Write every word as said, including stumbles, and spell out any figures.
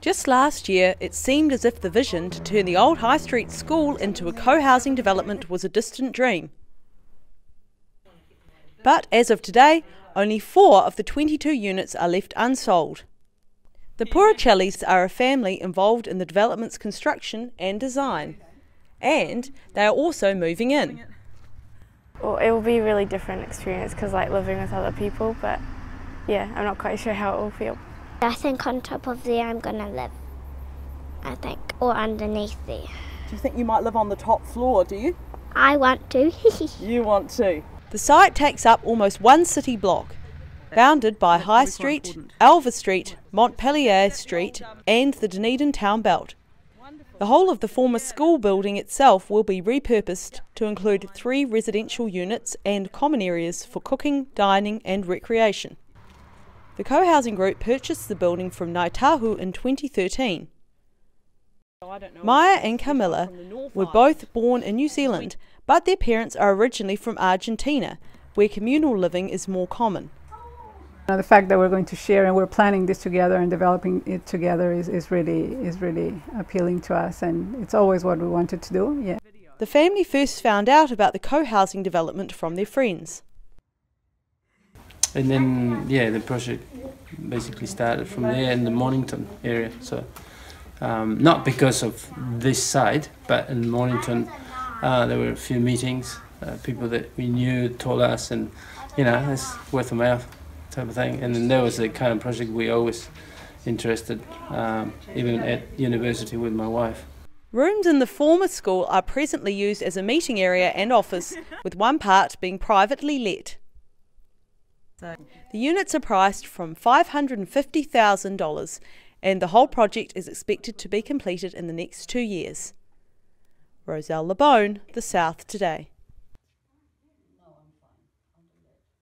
Just last year, it seemed as if the vision to turn the old High Street school into a co-housing development was a distant dream. But as of today, only four of the twenty-two units are left unsold. The Purichellis are a family involved in the development's construction and design, and they are also moving in. Well, it will be a really different experience because, like, living with other people, but yeah, I'm not quite sure how it will feel. I think on top of there I'm going to live, I think, or underneath there. Do you think you might live on the top floor, do you? I want to. You want to. The site takes up almost one city block, bounded by High Street, Alva Street, Montpellier Street and the Dunedin town belt. The whole of the former school building itself will be repurposed to include three residential units and common areas for cooking, dining and recreation. The co-housing group purchased the building from Ngai Tahu in twenty thirteen. Maya and Camilla were both born in New Zealand, but their parents are originally from Argentina, where communal living is more common. Now, the fact that we're going to share and we're planning this together and developing it together is, is, really, is really appealing to us, and it's always what we wanted to do. Yeah. The family first found out about the co-housing development from their friends. And then, yeah, the project basically started from there in the Mornington area. So, um, not because of this site, but in Mornington, uh, there were a few meetings, uh, people that we knew told us, and you know, it's worth a mouth type of thing. And then there was the kind of project we always interested, um, even at university with my wife. Rooms in the former school are presently used as a meeting area and office, with one part being privately let. The units are priced from five hundred and fifty thousand dollars, and the whole project is expected to be completed in the next two years. Roselle Labone, The South Today.